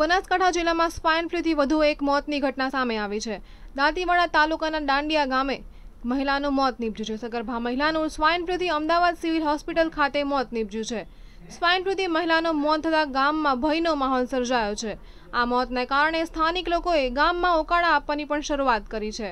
બનાસકાંઠા જિલ્લામાં સ્વાઇન ફ્લૂથી વધુ એક મોતની ઘટના સામે આવી છે। દાંતીવાડા તાલુકાના દાંડિયા ગામે મહિલાનું મોત નીપજ્યું છે। સગર્ભા મહિલાનું સ્વાઇન ફ્લૂથી અમદાવાદ સિવિલ હોસ્પિટલ ખાતે મોત નીપજ્યું છે। સ્વાઇન ફ્લૂથી મહિલાનું મોત થતાં ગામમાં ભયનો માહોલ સર્જાયો છે। આ મોતને કારણે સ્થાનિક લોકોએ ગામમાં ઓકાળા આપવાની પણ શરૂઆત કરી છે।